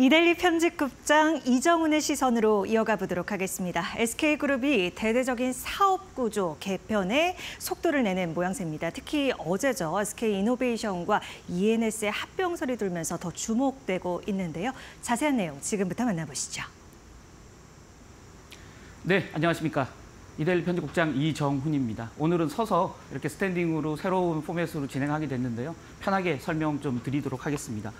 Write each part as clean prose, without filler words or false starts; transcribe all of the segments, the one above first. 이데일리 편집국장 이정훈의 시선으로 이어가 보도록 하겠습니다. SK그룹이 대대적인 사업구조 개편에 속도를 내는 모양새입니다. 특히 어제죠. SK이노베이션과 E&S의 합병설이 돌면서 더 주목되고 있는데요. 자세한 내용 지금부터 만나보시죠. 네, 안녕하십니까. 이데일리 편집국장 이정훈입니다. 오늘은 서서 이렇게 스탠딩으로 새로운 포맷으로 진행하게 됐는데요. 편하게 설명 좀 드리도록 하겠습니다.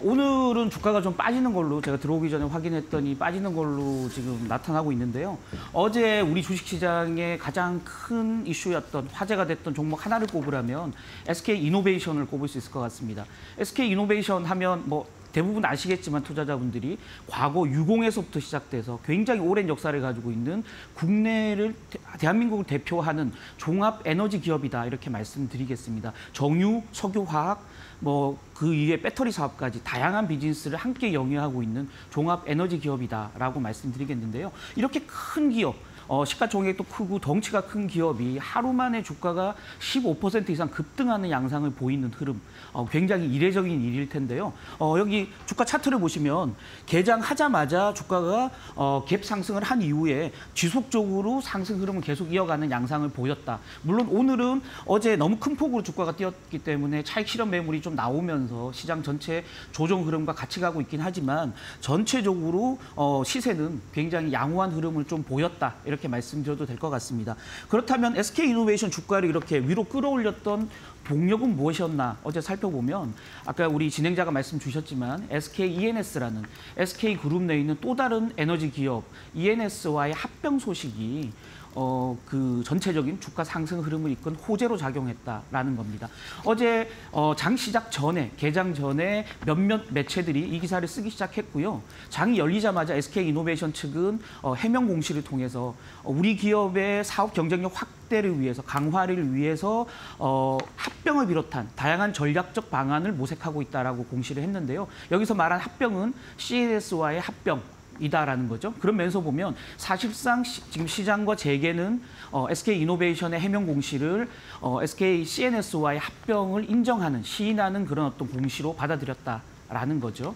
오늘은 주가가 좀 빠지는 걸로 제가 들어오기 전에 확인했더니 빠지는 걸로 지금 나타나고 있는데요. 어제 우리 주식시장에 가장 큰 이슈였던 화제가 됐던 종목 하나를 꼽으라면 SK 이노베이션을 꼽을 수 있을 것 같습니다. SK 이노베이션 하면 뭐 대부분 아시겠지만 투자자분들이 과거 60에서부터 시작돼서 굉장히 오랜 역사를 가지고 있는 국내를 대한민국을 대표하는 종합 에너지 기업이다 이렇게 말씀드리겠습니다. 정유, 석유화학, 뭐 그 이외 배터리 사업까지 다양한 비즈니스를 함께 영위하고 있는 종합 에너지 기업이다라고 말씀드리겠는데요. 이렇게 큰 기업. 시가총액도 크고 덩치가 큰 기업이 하루 만에 주가가 15% 이상 급등하는 양상을 보이는 흐름, 굉장히 이례적인 일일 텐데요. 여기 주가 차트를 보시면 개장하자마자 주가가 갭 상승을 한 이후에 지속적으로 상승 흐름을 계속 이어가는 양상을 보였다. 물론 오늘은 어제 너무 큰 폭으로 주가가 뛰었기 때문에 차익 실현 매물이 좀 나오면서 시장 전체 조정 흐름과 같이 가고 있긴 하지만 전체적으로 시세는 굉장히 양호한 흐름을 좀 보였다. 이렇게 말씀드려도 될 것 같습니다. 그렇다면 SK이노베이션 주가를 이렇게 위로 끌어올렸던 동력은 무엇이었나 어제 살펴보면 아까 우리 진행자가 말씀 주셨지만 SK E&S라는 SK그룹 내에 있는 또 다른 에너지 기업 E&S와의 합병 소식이 그 전체적인 주가 상승 흐름을 이끈 호재로 작용했다라는 겁니다. 어제 장 시작 전에, 개장 전에 몇몇 매체들이 이 기사를 쓰기 시작했고요. 장이 열리자마자 SK이노베이션 측은 해명 공시를 통해서 우리 기업의 사업 경쟁력 확대를 위해서, 강화를 위해서 합병을 비롯한 다양한 전략적 방안을 모색하고 있다라고 공시를 했는데요. 여기서 말한 합병은 CNS와의 합병, 이다라는 거죠. 그러면서 보면 사실상 지금 시장과 재계는 SK이노베이션의 해명 공시를 SKCNS와의 합병을 인정하는, 시인하는 그런 어떤 공시로 받아들였다. 라는 거죠.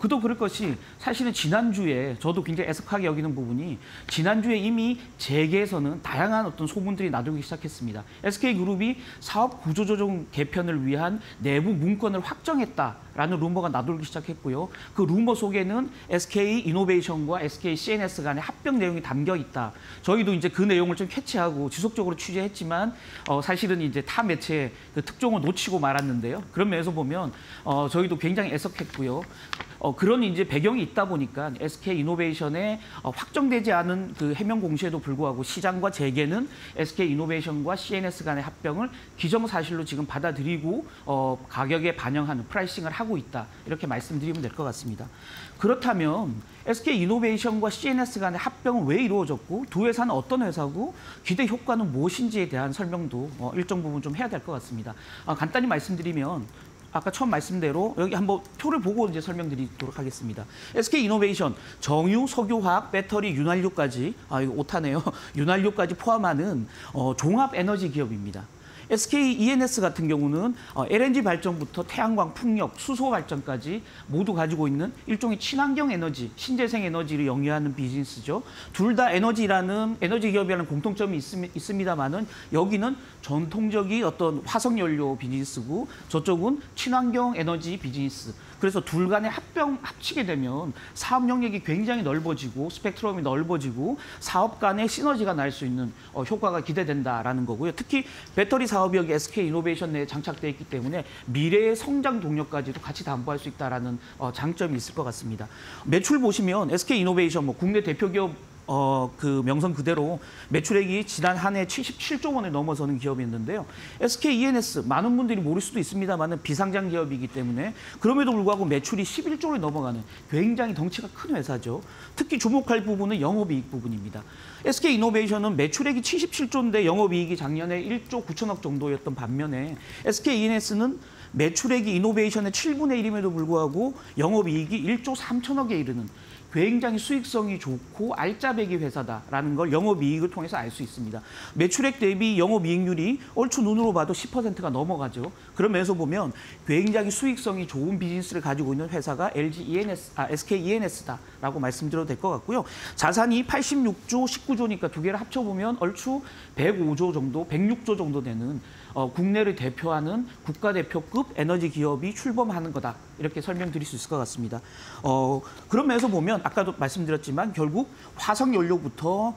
그도 그럴 것이 사실은 지난주에 저도 굉장히 애석하게 여기는 부분이 지난주에 이미 재계에서는 다양한 어떤 소문들이 나돌기 시작했습니다. SK그룹이 사업 구조조정 개편을 위한 내부 문건을 확정했다라는 루머가 나돌기 시작했고요. 그 루머 속에는 SK이노베이션과 SKCNS 간의 합병 내용이 담겨 있다. 저희도 이제 그 내용을 좀 캐치하고 지속적으로 취재했지만 사실은 이제 타 매체의 그 특종을 놓치고 말았는데요. 그런 면에서 보면 저희도 굉장히 애석 했고요. 그런 이제 배경이 있다 보니까 SK이노베이션의 확정되지 않은 그 해명 공시에도 불구하고 시장과 재계는 SK이노베이션과 CNS 간의 합병을 기정사실로 지금 받아들이고 가격에 반영하는 프라이싱을 하고 있다. 이렇게 말씀드리면 될 것 같습니다. 그렇다면 SK이노베이션과 CNS 간의 합병은 왜 이루어졌고 두 회사는 어떤 회사고 기대 효과는 무엇인지에 대한 설명도 일정 부분 좀 해야 될 것 같습니다. 간단히 말씀드리면 아까 처음 말씀대로 여기 한번 표를 보고 이제 설명드리도록 하겠습니다. SK이노베이션, 정유, 석유화학, 배터리, 윤활유까지, 이거 오타네요. 윤활유까지 포함하는 종합에너지 기업입니다. SK E&S 같은 경우는 LNG 발전부터 태양광, 풍력, 수소 발전까지 모두 가지고 있는 일종의 친환경 에너지, 신재생 에너지를 영위하는 비즈니스죠. 둘 다 에너지 기업이라는 공통점이 있습니다만은 여기는 전통적인 어떤 화석연료 비즈니스고 저쪽은 친환경 에너지 비즈니스. 그래서 둘 간에 합치게 되면 사업 영역이 굉장히 넓어지고 스펙트럼이 넓어지고 사업 간의 시너지가 날 수 있는 효과가 기대된다라는 거고요. 특히 배터리 사업이 여기 SK이노베이션 내에 장착돼 있기 때문에 미래의 성장 동력까지도 같이 담보할 수 있다라는 장점이 있을 것 같습니다. 매출 보시면 SK이노베이션 뭐 국내 대표 기업 그 명성 그대로 매출액이 지난 한 해 77조 원을 넘어서는 기업이었는데요. SKE&S, 많은 분들이 모를 수도 있습니다만 비상장 기업이기 때문에 그럼에도 불구하고 매출이 11조를 넘어가는 굉장히 덩치가 큰 회사죠. 특히 주목할 부분은 영업이익 부분입니다. SK이노베이션은 매출액이 77조인데 영업이익이 작년에 1조 9천억 정도였던 반면에 SKE&S는 매출액이 이노베이션의 7분의 1임에도 불구하고 영업이익이 1조 3천억에 이르는 굉장히 수익성이 좋고 알짜배기 회사다라는 걸 영업이익을 통해서 알 수 있습니다. 매출액 대비 영업이익률이 얼추 눈으로 봐도 10%가 넘어가죠. 그런 면에서 보면 굉장히 수익성이 좋은 비즈니스를 가지고 있는 회사가 SK E&S다라고 말씀드려도 될 것 같고요. 자산이 86조, 19조니까 두 개를 합쳐보면 얼추 105조 정도, 106조 정도 되는 국내를 대표하는 국가대표급 에너지 기업이 출범하는 거다. 이렇게 설명드릴 수 있을 것 같습니다. 그런 면에서 보면 아까도 말씀드렸지만 결국 화석연료부터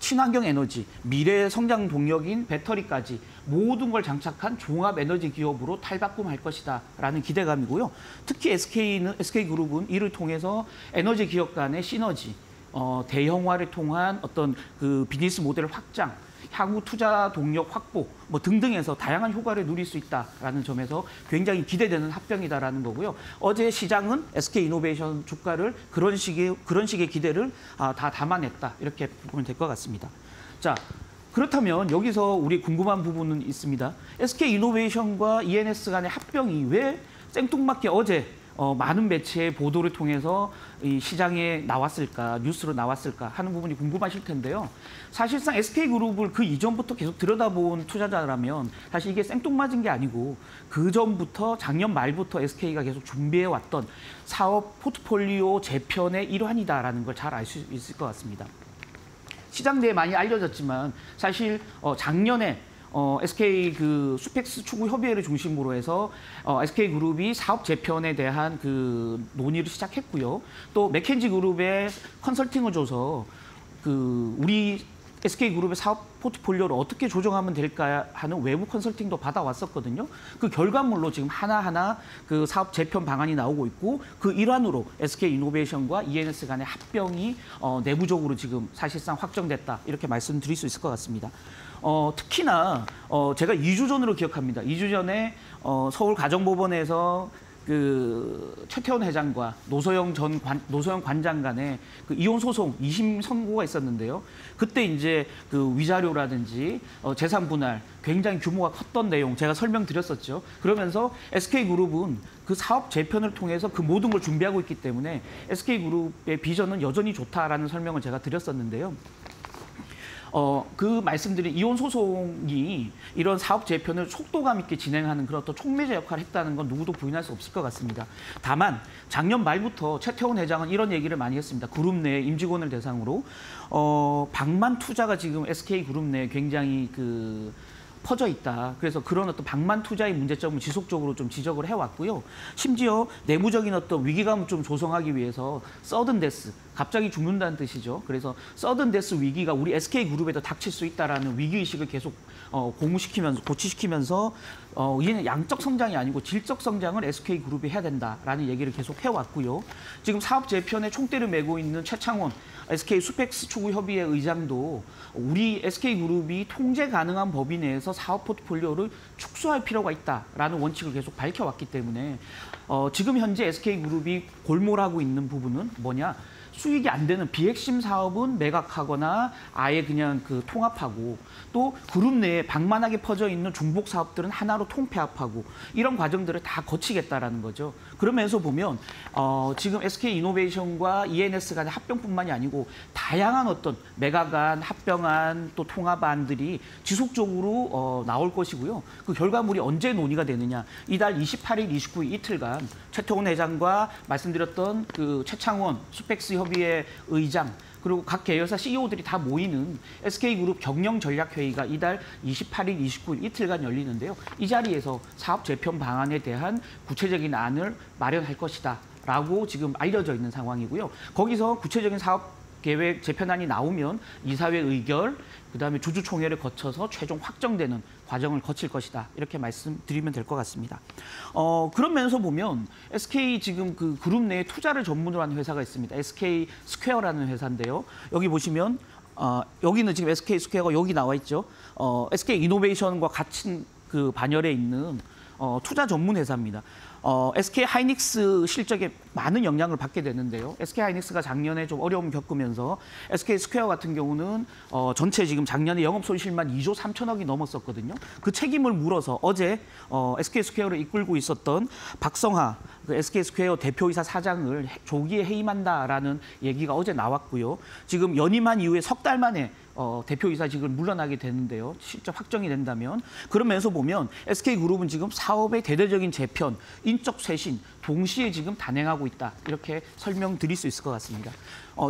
친환경 에너지, 미래의 성장 동력인 배터리까지 모든 걸 장착한 종합 에너지 기업으로 탈바꿈할 것이다 라는 기대감이고요. 특히 SK그룹은 이를 통해서 에너지 기업 간의 시너지, 대형화를 통한 어떤 그 비즈니스 모델 확장, 향후 투자 동력 확보 뭐 등등에서 다양한 효과를 누릴 수 있다라는 점에서 굉장히 기대되는 합병이다라는 거고요. 어제 시장은 SK이노베이션 주가를 그런 식의 기대를 다 담아냈다 이렇게 보면 될 것 같습니다. 자, 그렇다면 여기서 우리 궁금한 부분은 있습니다. SK이노베이션과 E&S 간의 합병이 왜 생뚱맞게 어제 많은 매체의 보도를 통해서 이 시장에 나왔을까, 뉴스로 나왔을까 하는 부분이 궁금하실 텐데요. 사실상 SK그룹을 그 이전부터 계속 들여다본 투자자라면 사실 이게 생뚱맞은 게 아니고 그 전부터 작년 말부터 SK가 계속 준비해왔던 사업 포트폴리오 재편의 일환이다라는 걸 잘 알 수 있을 것 같습니다. 시장 내에 많이 알려졌지만 사실 작년에 SK 그 수펙스 추구 협의회를 중심으로 해서 SK 그룹이 사업 재편에 대한 그 논의를 시작했고요. 또 맥켄지 그룹에 컨설팅을 줘서 그 우리 SK 그룹의 사업 포트폴리오를 어떻게 조정하면 될까 하는 외부 컨설팅도 받아왔었거든요. 그 결과물로 지금 하나하나 그 사업 재편 방안이 나오고 있고 그 일환으로 SK 이노베이션과 E&S 간의 합병이 내부적으로 지금 사실상 확정됐다 이렇게 말씀드릴 수 있을 것 같습니다. 특히나 제가 2주 전으로 기억합니다. 2주 전에 서울가정법원에서 그 최태원 회장과 노소영 관장 간의 그 이혼 소송 2심 선고가 있었는데요. 그때 이제 그 위자료라든지 재산 분할 굉장히 규모가 컸던 내용 제가 설명드렸었죠. 그러면서 SK그룹은 그 사업 재편을 통해서 그 모든 걸 준비하고 있기 때문에 SK그룹의 비전은 여전히 좋다라는 설명을 제가 드렸었는데요. 그 말씀드린 이혼 소송이 이런 사업 재편을 속도감 있게 진행하는 그런 또 촉매제 역할을 했다는 건 누구도 부인할 수 없을 것 같습니다. 다만 작년 말부터 최태원 회장은 이런 얘기를 많이 했습니다. 그룹 내 임직원을 대상으로 방만 투자가 지금 SK 그룹 내 굉장히 그 퍼져 있다. 그래서 그런 어떤 방만 투자의 문제점을 지속적으로 좀 지적을 해왔고요. 심지어 내부적인 어떤 위기감을 좀 조성하기 위해서 서든데스, 갑자기 죽는다는 뜻이죠. 그래서 서든데스 위기가 우리 SK그룹에도 닥칠 수 있다라는 위기의식을 계속 공유시키면서 고취시키면서 이제는 양적 성장이 아니고 질적 성장을 SK그룹이 해야 된다라는 얘기를 계속 해왔고요. 지금 사업 재편에 총대를 메고 있는 최창원 SK 수펙스 추구 협의회 의장도 우리 SK그룹이 통제 가능한 범위 내에서 사업 포트폴리오를 축소할 필요가 있다라는 원칙을 계속 밝혀왔기 때문에 지금 현재 SK그룹이 골몰하고 있는 부분은 뭐냐? 수익이 안 되는 비핵심 사업은 매각하거나 아예 그냥 그 통합하고 또 그룹 내에 방만하게 퍼져 있는 중복 사업들은 하나로 통폐합하고 이런 과정들을 다 거치겠다라는 거죠. 그러면서 보면 지금 SK 이노베이션과 E&S 간의 합병뿐만이 아니고 다양한 어떤 매각안, 합병안, 또 통합안들이 지속적으로 나올 것이고요. 그 결과물이 언제 논의가 되느냐. 이달 28일, 29일 이틀간 최태원 회장과 말씀드렸던 그 최창원 수펙스 협의회 의장 그리고 각 계열사 CEO들이 다 모이는 SK그룹 경영전략회의가 이달 28일, 29일 이틀간 열리는데요. 이 자리에서 사업 재편 방안에 대한 구체적인 안을 마련할 것이다 라고 지금 알려져 있는 상황이고요. 거기서 구체적인 사업 계획 재편안이 나오면 이사회 의결, 그다음에 주주총회를 거쳐서 최종 확정되는 과정을 거칠 것이다. 이렇게 말씀드리면 될 것 같습니다. 그런 면에서 보면 SK 지금 그 그룹 내에 투자를 전문으로 하는 회사가 있습니다. SK스퀘어라는 회사인데요. 여기 보시면 여기는 지금 SK스퀘어가 여기 나와 있죠. SK이노베이션과 같은 그 반열에 있는 투자 전문 회사입니다. SK하이닉스 실적에 많은 영향을 받게 되는데요. SK하이닉스가 작년에 좀 어려움을 겪으면서 SK스퀘어 같은 경우는 전체 지금 작년에 영업 손실만 2조 3천억이 넘었었거든요. 그 책임을 물어서 어제 SK스퀘어를 이끌고 있었던 박성하 SK스퀘어 대표이사 사장을 조기에 해임한다라는 얘기가 어제 나왔고요. 지금 연임한 이후에 석 달 만에 대표이사직을 물러나게 되는데요. 실적 확정이 된다면. 그러면서 보면 SK그룹은 지금 사업의 대대적인 재편, 인적 쇄신 동시에 지금 단행하고 있다. 이렇게 설명드릴 수 있을 것 같습니다.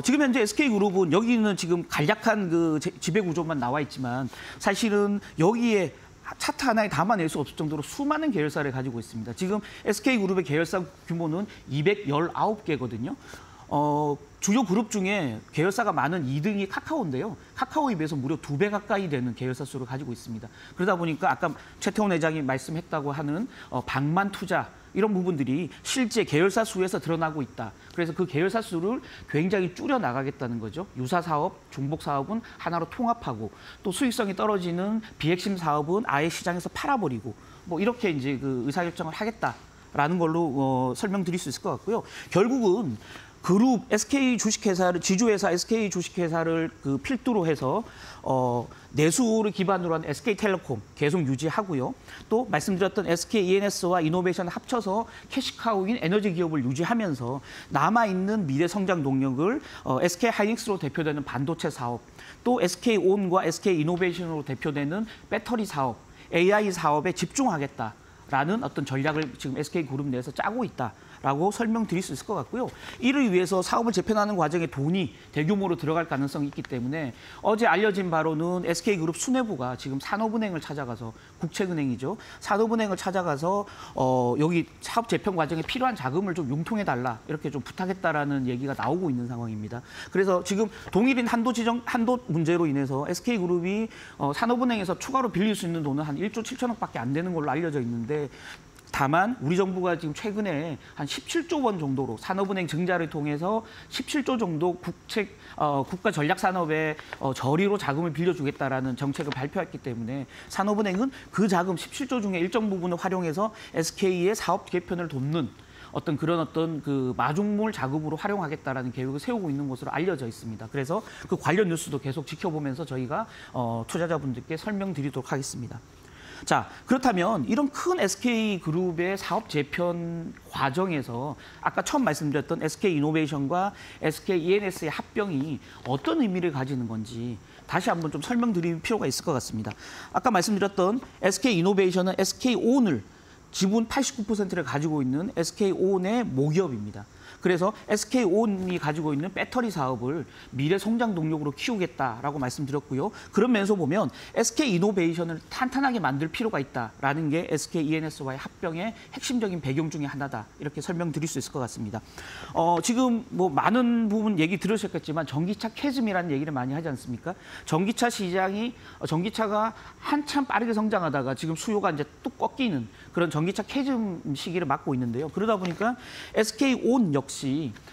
지금 현재 SK그룹은 여기는 지금 간략한 그 지배구조만 나와 있지만 사실은 여기에 차트 하나에 담아낼 수 없을 정도로 수많은 계열사를 가지고 있습니다. 지금 SK그룹의 계열사 규모는 219개거든요. 주요 그룹 중에 계열사가 많은 2등이 카카오인데요. 카카오에 비해서 무려 2배 가까이 되는 계열사 수를 가지고 있습니다. 그러다 보니까 아까 최태원 회장이 말씀했다고 하는 방만 투자 이런 부분들이 실제 계열사 수에서 드러나고 있다. 그래서 그 계열사 수를 굉장히 줄여나가겠다는 거죠. 유사 사업, 중복 사업은 하나로 통합하고 또 수익성이 떨어지는 비핵심 사업은 아예 시장에서 팔아버리고 뭐 이렇게 이제 그 의사결정을 하겠다라는 걸로 설명드릴 수 있을 것 같고요. 결국은 그룹 SK 주식회사를 지주회사 SK 주식회사를 그 필두로 해서 내수를 기반으로 한 SK텔레콤 계속 유지하고요. 또 말씀드렸던 SK E&S와 이노베이션 합쳐서 캐시카우인 에너지 기업을 유지하면서 남아있는 미래 성장 동력을 SK하이닉스로 대표되는 반도체 사업, 또 SK온과 SK이노베이션으로 대표되는 배터리 사업, AI 사업에 집중하겠다라는 어떤 전략을 지금 SK그룹 내에서 짜고 있다. 라고 설명드릴 수 있을 것 같고요. 이를 위해서 사업을 재편하는 과정에 돈이 대규모로 들어갈 가능성이 있기 때문에 어제 알려진 바로는 SK그룹 수뇌부가 지금 산업은행을 찾아가서 국책은행이죠. 산업은행을 찾아가서 여기 사업 재편 과정에 필요한 자금을 좀 융통해달라 이렇게 좀 부탁했다라는 얘기가 나오고 있는 상황입니다. 그래서 지금 동일인 한도 문제로 인해서 SK그룹이 산업은행에서 추가로 빌릴 수 있는 돈은 한 1조 7천억밖에 안 되는 걸로 알려져 있는데 다만 우리 정부가 지금 최근에 한 17조 원 정도로 산업은행 증자를 통해서 17조 정도 국가 전략 산업에 저리로 자금을 빌려주겠다라는 정책을 발표했기 때문에 산업은행은 그 자금 17조 중에 일정 부분을 활용해서 SK의 사업 개편을 돕는 어떤 그 마중물 자금으로 활용하겠다라는 계획을 세우고 있는 것으로 알려져 있습니다. 그래서 그 관련 뉴스도 계속 지켜보면서 저희가 투자자분들께 설명드리도록 하겠습니다. 자, 그렇다면 이런 큰 SK그룹의 사업 재편 과정에서 아까 처음 말씀드렸던 SK이노베이션과 SKE&S의 합병이 어떤 의미를 가지는 건지 다시 한번 좀 설명드릴 필요가 있을 것 같습니다. 아까 말씀드렸던 SK이노베이션은 SK온을 지분 89%를 가지고 있는 SK온의 모기업입니다. 그래서 SK온이 가지고 있는 배터리 사업을 미래 성장 동력으로 키우겠다라고 말씀드렸고요. 그러면서 보면 SK이노베이션을 탄탄하게 만들 필요가 있다라는 게 SKE&S와의 합병의 핵심적인 배경 중에 하나다. 이렇게 설명드릴 수 있을 것 같습니다. 지금 뭐 많은 부분 얘기 들으셨겠지만 전기차 캐즘이라는 얘기를 많이 하지 않습니까? 전기차 시장이 전기차가 한참 빠르게 성장하다가 지금 수요가 이제 뚝 꺾이는 그런 전기차 캐즘 시기를 맞고 있는데요. 그러다 보니까 SK온 역시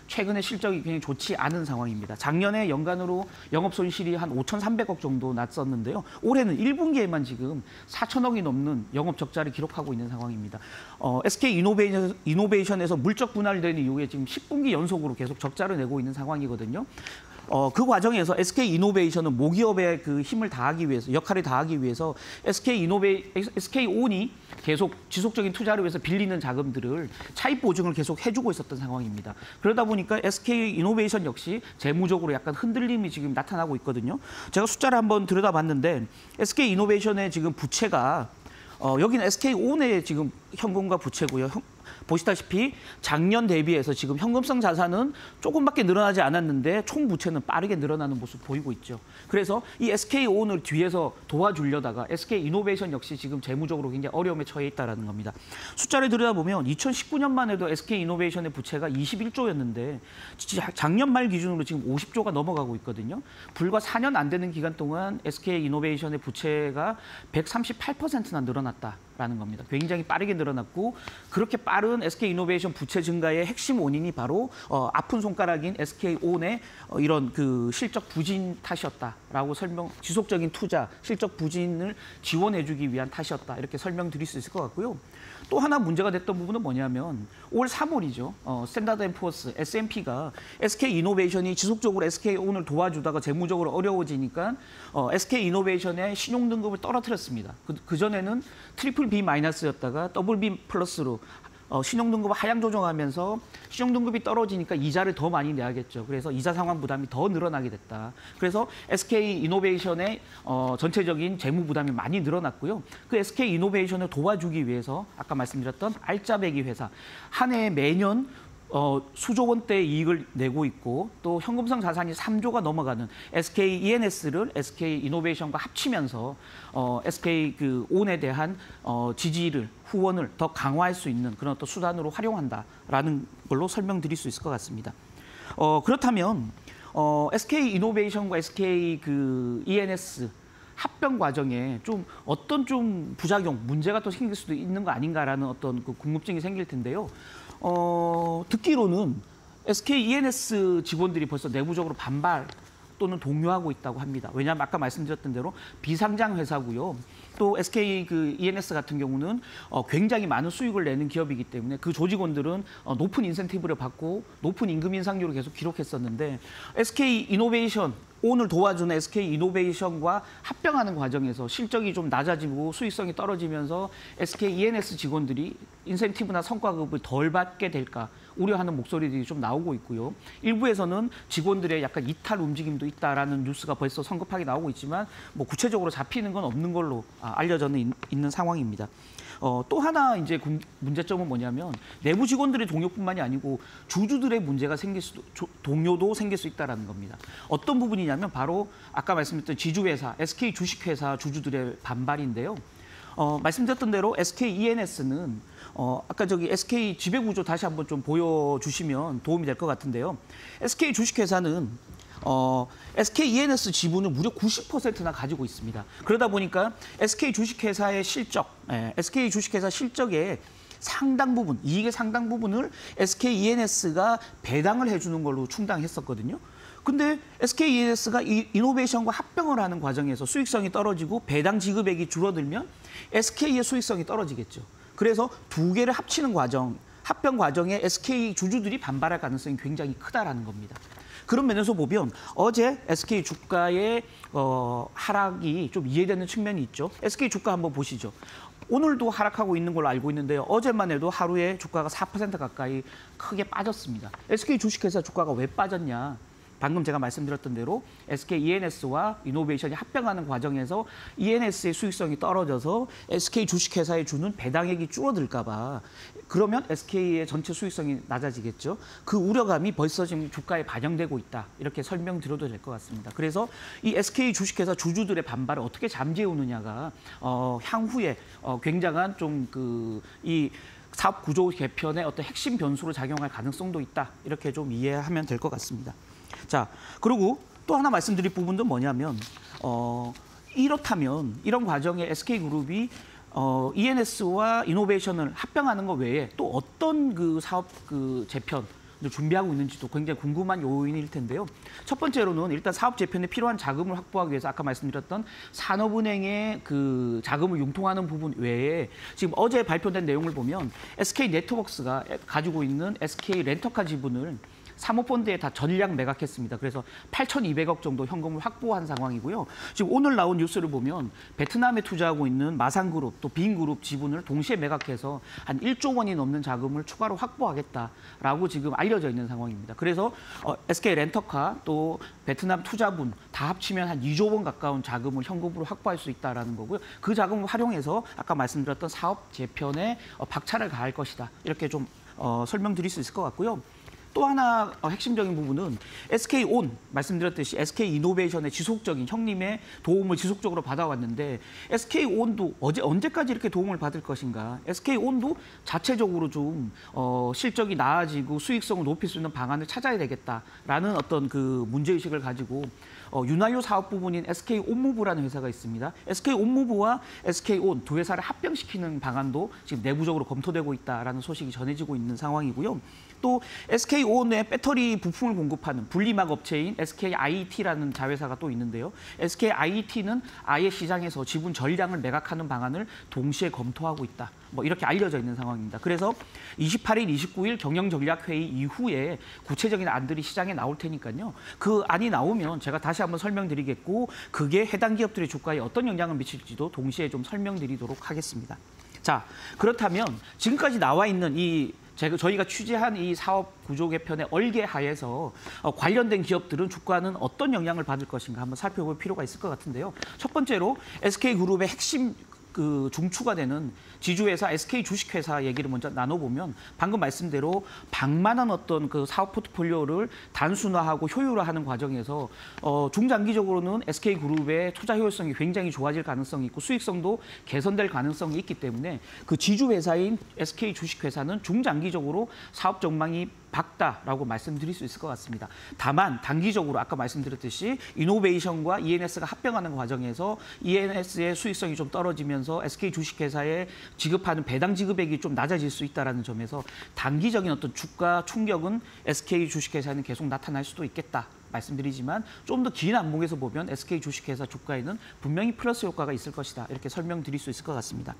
최근에 실적이 굉장히 좋지 않은 상황입니다. 작년에 연간으로 영업 손실이 한 5,300억 정도 났었는데요. 올해는 1분기에만 지금 4천억이 넘는 영업 적자를 기록하고 있는 상황입니다. SK이노베이션에서 물적 분할된 이후에 지금 10분기 연속으로 계속 적자를 내고 있는 상황이거든요. 그 과정에서 SK이노베이션은 모기업의 그 힘을 다하기 위해서, 역할을 다하기 위해서 SK온이 계속 지속적인 투자를 위해서 빌리는 자금들을 차입 보증을 계속 해주고 있었던 상황입니다. 그러다 보니까 SK이노베이션 역시 재무적으로 약간 흔들림이 지금 나타나고 있거든요. 제가 숫자를 한번 들여다봤는데 SK이노베이션의 지금 부채가 여기는 SK온의 지금 현금과 부채고요. 보시다시피 작년 대비해서 지금 현금성 자산은 조금밖에 늘어나지 않았는데 총 부채는 빠르게 늘어나는 모습 보이고 있죠. 그래서 이 SK온을 뒤에서 도와주려다가 SK이노베이션 역시 지금 재무적으로 굉장히 어려움에 처해 있다는 겁니다. 숫자를 들여다보면 2019년만 해도 SK이노베이션의 부채가 21조였는데 작년 말 기준으로 지금 50조가 넘어가고 있거든요. 불과 4년 안 되는 기간 동안 SK이노베이션의 부채가 138%나 늘어났다. 라는 겁니다. 굉장히 빠르게 늘어났고 그렇게 빠른 SK이노베이션 부채 증가의 핵심 원인이 바로 아픈 손가락인 SK온의 이런 그 실적 부진 탓이었다라고 지속적인 투자, 실적 부진을 지원해주기 위한 탓이었다 이렇게 설명드릴 수 있을 것 같고요. 또 하나 문제가 됐던 부분은 뭐냐면 올 3월이죠. 스탠다드 앤 포어스, S&P가 SK이노베이션이 지속적으로 SK온을 도와주다가 재무적으로 어려워지니까 SK이노베이션의 신용등급을 떨어뜨렸습니다. 그전에는 트리플 B-였다가 더블 B+로 신용등급 하향 조정하면서 신용등급이 떨어지니까 이자를 더 많이 내야겠죠. 그래서 이자 상환 부담이 더 늘어나게 됐다. 그래서 SK이노베이션의 전체적인 재무 부담이 많이 늘어났고요. 그 SK이노베이션을 도와주기 위해서 아까 말씀드렸던 알짜배기 회사, 한 해 매년 수조 원대의 이익을 내고 있고 또 현금성 자산이 3조가 넘어가는 SK E&S를 SK 이노베이션과 합치면서 SK 온에 대한 지지를, 후원을 더 강화할 수 있는 그런 어떤 수단으로 활용한다라는 걸로 설명드릴 수 있을 것 같습니다. 그렇다면 SK 이노베이션과 SK E&S 합병 과정에 좀 어떤 좀 부작용, 문제가 또 생길 수도 있는 거 아닌가라는 어떤 그 궁금증이 생길 텐데요. 듣기로는 SK E&S 직원들이 벌써 내부적으로 반발 또는 동요하고 있다고 합니다. 왜냐하면 아까 말씀드렸던 대로 비상장 회사고요. 또 SK E&S 같은 경우는 굉장히 많은 수익을 내는 기업이기 때문에 그 조직원들은 높은 인센티브를 받고 높은 임금 인상률을 계속 기록했었는데 SK 이노베이션, 오늘 도와주는 SK 이노베이션과 합병하는 과정에서 실적이 좀 낮아지고 수익성이 떨어지면서 SK E&S 직원들이 인센티브나 성과급을 덜 받게 될까 우려하는 목소리들이 좀 나오고 있고요. 일부에서는 직원들의 약간 이탈 움직임도 있다라는 뉴스가 벌써 성급하게 나오고 있지만 뭐 구체적으로 잡히는 건 없는 걸로 알려져는 있는 상황입니다. 또 하나 이제 문제점은 뭐냐면 내부 직원들의 동요뿐만이 아니고 주주들의 문제가 생길 수도, 동요도 생길 수 있다라는 겁니다. 어떤 부분이냐면 바로 아까 말씀드렸던 지주회사, SK 주식회사 주주들의 반발인데요. 말씀드렸던 대로 SK E&S는 아까 저기 SK 지배구조 다시 한번 좀 보여주시면 도움이 될 것 같은데요. SK 주식회사는 SK E&S 지분을 무려 90%나 가지고 있습니다. 그러다 보니까 SK 주식회사의 실적, SK 주식회사 실적의 상당 부분, 이익의 상당 부분을 SK E&S가 배당을 해주는 걸로 충당했었거든요. 근데 SK E&S가 이노베이션과 합병을 하는 과정에서 수익성이 떨어지고 배당 지급액이 줄어들면 SK의 수익성이 떨어지겠죠. 그래서 두 개를 합치는 과정, 합병 과정에 SK 주주들이 반발할 가능성이 굉장히 크다라는 겁니다. 그런 면에서 보면 어제 SK 주가의 하락이 좀 이해되는 측면이 있죠. SK 주가 한번 보시죠. 오늘도 하락하고 있는 걸로 알고 있는데요. 어제만 해도 하루에 주가가 4% 가까이 크게 빠졌습니다. SK 주식회사 주가가 왜 빠졌냐. 방금 제가 말씀드렸던 대로 SK E&S와 이노베이션이 합병하는 과정에서 E&S의 수익성이 떨어져서 SK 주식회사에 주는 배당액이 줄어들까 봐. 그러면 SK의 전체 수익성이 낮아지겠죠. 그 우려감이 벌써 지금 주가에 반영되고 있다. 이렇게 설명드려도 될 것 같습니다. 그래서 이 SK 주식회사 주주들의 반발을 어떻게 잠재우느냐가 향후에 굉장한 좀 이 사업 구조 개편의 어떤 핵심 변수로 작용할 가능성도 있다. 이렇게 좀 이해하면 될 것 같습니다. 자, 그리고 또 하나 말씀드릴 부분도 뭐냐면 이렇다면 이런 과정에 SK그룹이 E&S와 이노베이션을 합병하는 것 외에 또 어떤 그 사업 재편을 준비하고 있는지도 굉장히 궁금한 요인일 텐데요. 첫 번째로는 일단 사업 재편에 필요한 자금을 확보하기 위해서 아까 말씀드렸던 산업은행의 그 자금을 융통하는 부분 외에 지금 어제 발표된 내용을 보면 SK네트워크스가 가지고 있는 SK렌터카 지분을 사모펀드에 다 전량 매각했습니다. 그래서 8,200억 정도 현금을 확보한 상황이고요. 지금 오늘 나온 뉴스를 보면 베트남에 투자하고 있는 마상그룹, 또 빈그룹 지분을 동시에 매각해서 한 1조 원이 넘는 자금을 추가로 확보하겠다라고 지금 알려져 있는 상황입니다. 그래서 SK렌터카 또 베트남 투자분 다 합치면 한 2조 원 가까운 자금을 현금으로 확보할 수 있다는 거고요. 그 자금을 활용해서 아까 말씀드렸던 사업 재편에 박차를 가할 것이다. 이렇게 좀 설명드릴 수 있을 것 같고요. 또 하나 핵심적인 부분은 SK온, 말씀드렸듯이 SK이노베이션의 지속적인 형님의 도움을 지속적으로 받아왔는데 SK온도 언제까지 이렇게 도움을 받을 것인가. SK온도 자체적으로 좀 실적이 나아지고 수익성을 높일 수 있는 방안을 찾아야 되겠다라는 어떤 그 문제의식을 가지고 윤활유 사업 부분인 SK온무브라는 회사가 있습니다. SK온무브와 SK온 두 회사를 합병시키는 방안도 지금 내부적으로 검토되고 있다라는 소식이 전해지고 있는 상황이고요. 또 SK온에 배터리 부품을 공급하는 분리막 업체인 SKIT라는 자회사가 또 있는데요. SKIT는 아예 시장에서 지분 전량을 매각하는 방안을 동시에 검토하고 있다. 뭐 이렇게 알려져 있는 상황입니다. 그래서 28일, 29일 경영전략회의 이후에 구체적인 안들이 시장에 나올 테니까요. 그 안이 나오면 제가 다시 한번 설명드리겠고 그게 해당 기업들의 주가에 어떤 영향을 미칠지도 동시에 좀 설명드리도록 하겠습니다. 자, 그렇다면 지금까지 나와 있는 이 저희가 취재한 이 사업 구조 개편의 얼개 하에서 관련된 기업들은 주가는 어떤 영향을 받을 것인가 한번 살펴볼 필요가 있을 것 같은데요. 첫 번째로 SK그룹의 핵심 그 중추가 되는 지주회사 SK 주식회사 얘기를 먼저 나눠보면 방금 말씀대로 방만한 어떤 그 사업 포트폴리오를 단순화하고 효율화하는 과정에서 중장기적으로는 SK 그룹의 투자 효율성이 굉장히 좋아질 가능성이 있고 수익성도 개선될 가능성이 있기 때문에 그 지주회사인 SK 주식회사는 중장기적으로 사업 전망이 밝다라고 말씀드릴 수 있을 것 같습니다. 다만 단기적으로 아까 말씀드렸듯이 이노베이션과 E&S가 합병하는 과정에서 E&S의 수익성이 좀 떨어지면서 SK 주식회사에 지급하는 배당 지급액이 좀 낮아질 수 있다는 점에서 단기적인 어떤 주가 충격은 SK 주식회사에는 계속 나타날 수도 있겠다. 말씀드리지만 좀 더 긴 안목에서 보면 SK 주식회사 주가에는 분명히 플러스 효과가 있을 것이다. 이렇게 설명드릴 수 있을 것 같습니다.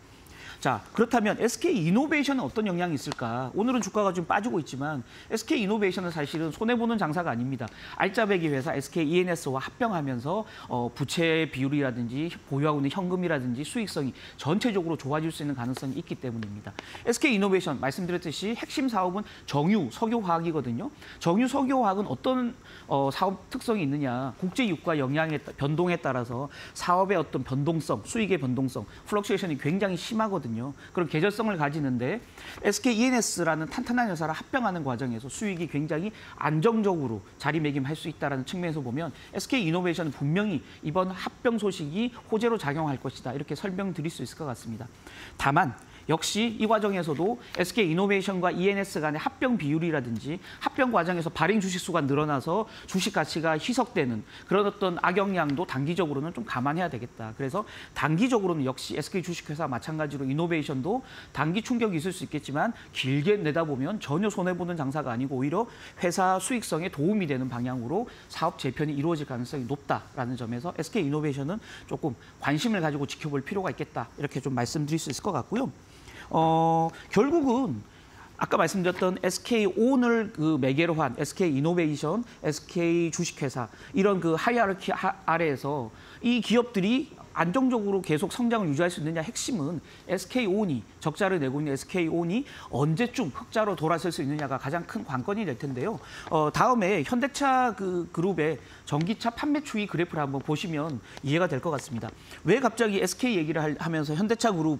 자, 그렇다면 SK 이노베이션은 어떤 영향이 있을까? 오늘은 주가가 좀 빠지고 있지만 SK 이노베이션은 사실은 손해보는 장사가 아닙니다. 알짜배기 회사 SK E&S와 합병하면서 부채 비율이라든지 보유하고 있는 현금이라든지 수익성이 전체적으로 좋아질 수 있는 가능성이 있기 때문입니다. SK 이노베이션 말씀드렸듯이 핵심 사업은 정유, 석유화학이거든요. 정유, 석유화학은 어떤 사업 특성이 있느냐? 국제 유가 영향의 변동에 따라서 사업의 어떤 변동성, 수익의 변동성, 플럭추에이션이 굉장히 심하거든요. 그런 계절성을 가지는데 SK E&S라는 탄탄한 회사랑 합병하는 과정에서 수익이 굉장히 안정적으로 자리매김할 수 있다는 측면에서 보면 SK 이노베이션은 분명히 이번 합병 소식이 호재로 작용할 것이다. 이렇게 설명드릴 수 있을 것 같습니다. 다만 역시 이 과정에서도 SK 이노베이션과 E&S 간의 합병 비율이라든지 합병 과정에서 발행 주식 수가 늘어나서 주식 가치가 희석되는 그런 어떤 악영향도 단기적으로는 좀 감안해야 되겠다. 그래서 단기적으로는 역시 SK 주식회사 마찬가지로 이노베이션도 단기 충격이 있을 수 있겠지만 길게 내다보면 전혀 손해보는 장사가 아니고 오히려 회사 수익성에 도움이 되는 방향으로 사업 재편이 이루어질 가능성이 높다라는 점에서 SK 이노베이션은 조금 관심을 가지고 지켜볼 필요가 있겠다. 이렇게 좀 말씀드릴 수 있을 것 같고요. 결국은 아까 말씀드렸던 SK온을 그 매개로 한 SK 이노베이션, SK 주식회사 이런 그 하이아르키 아래에서 이 기업들이 안정적으로 계속 성장을 유지할 수 있느냐 핵심은 SK온이 적자를 내고 있는 SK온이 언제쯤 흑자로 돌아설 수 있느냐가 가장 큰 관건이 될 텐데요. 다음에 현대차 그 그룹의 전기차 판매 추이 그래프를 한번 보시면 이해가 될 것 같습니다. 왜 갑자기 SK 얘기를 하면서 현대차 그룹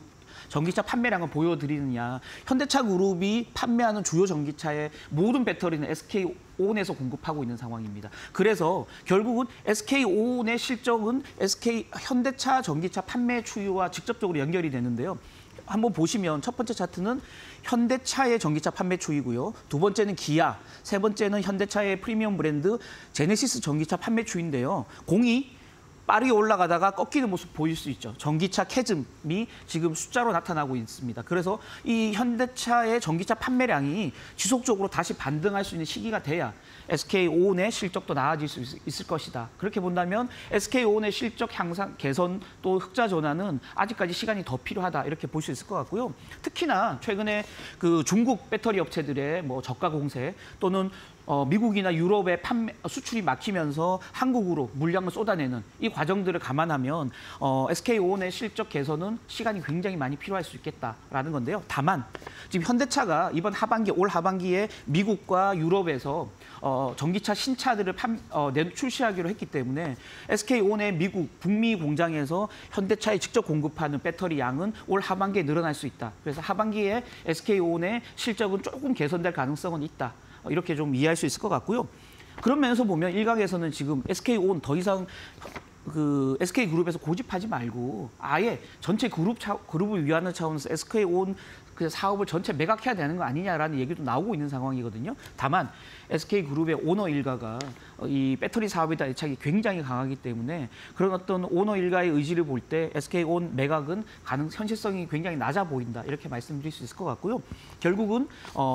전기차 판매량을 보여드리느냐. 현대차 그룹이 판매하는 주요 전기차의 모든 배터리는 SK온에서 공급하고 있는 상황입니다. 그래서 결국은 SK온의 실적은 현대차 전기차 판매 추이와 직접적으로 연결이 되는데요. 한번 보시면 첫 번째 차트는 현대차의 전기차 판매 추이고요. 두 번째는 기아, 세 번째는 현대차의 프리미엄 브랜드 제네시스 전기차 판매 추이인데요. 공이 빠르게 올라가다가 꺾이는 모습 보일 수 있죠. 전기차 캐즘이 지금 숫자로 나타나고 있습니다. 그래서 이 현대차의 전기차 판매량이 지속적으로 다시 반등할 수 있는 시기가 돼야 SK온의 실적도 나아질 수 있을 것이다. 그렇게 본다면 SK온의 실적 향상, 개선 또 흑자 전환은 아직까지 시간이 더 필요하다. 이렇게 볼 수 있을 것 같고요. 특히나 최근에 그 중국 배터리 업체들의 뭐 저가 공세 또는 미국이나 유럽의 수출이 막히면서 한국으로 물량을 쏟아내는 이 과정들을 감안하면 SK온의 실적 개선은 시간이 굉장히 많이 필요할 수 있겠다라는 건데요. 다만 지금 현대차가 이번 하반기, 올 하반기에 미국과 유럽에서 전기차 신차들을 출시하기로 했기 때문에 SK온의 미국, 북미 공장에서 현대차에 직접 공급하는 배터리 양은 올 하반기에 늘어날 수 있다. 그래서 하반기에 SK온의 실적은 조금 개선될 가능성은 있다. 이렇게 좀 이해할 수 있을 것 같고요. 그런 면에서 보면 일각에서는 지금 SK온 더 이상 그 SK그룹에서 고집하지 말고 아예 전체 그룹을 위하는 차원에서 SK온 그래서 사업을 전체 매각해야 되는 거 아니냐라는 얘기도 나오고 있는 상황이거든요. 다만 SK그룹의 오너 일가가 이 배터리 사업에 대한 애착이 굉장히 강하기 때문에 그런 어떤 오너 일가의 의지를 볼 때 SK온 매각은 현실성이 굉장히 낮아 보인다. 이렇게 말씀드릴 수 있을 것 같고요. 결국은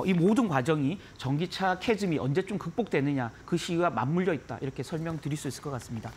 이 모든 과정이 전기차 캐즘이 언제쯤 극복되느냐 그 시기와 맞물려 있다. 이렇게 설명드릴 수 있을 것 같습니다.